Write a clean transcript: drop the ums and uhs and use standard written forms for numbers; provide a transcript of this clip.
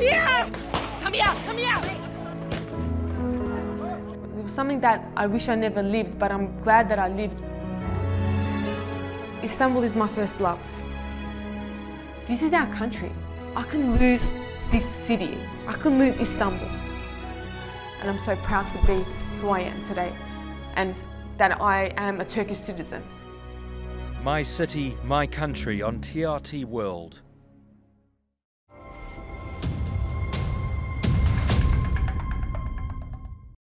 Yeah! Come here! Come here! It was something that I wish I never lived, but I'm glad that I lived. Istanbul is my first love. This is our country. I can lose this city. I can lose Istanbul. And I'm so proud to be who I am today and that I am a Turkish citizen. My City, My Country on TRT World.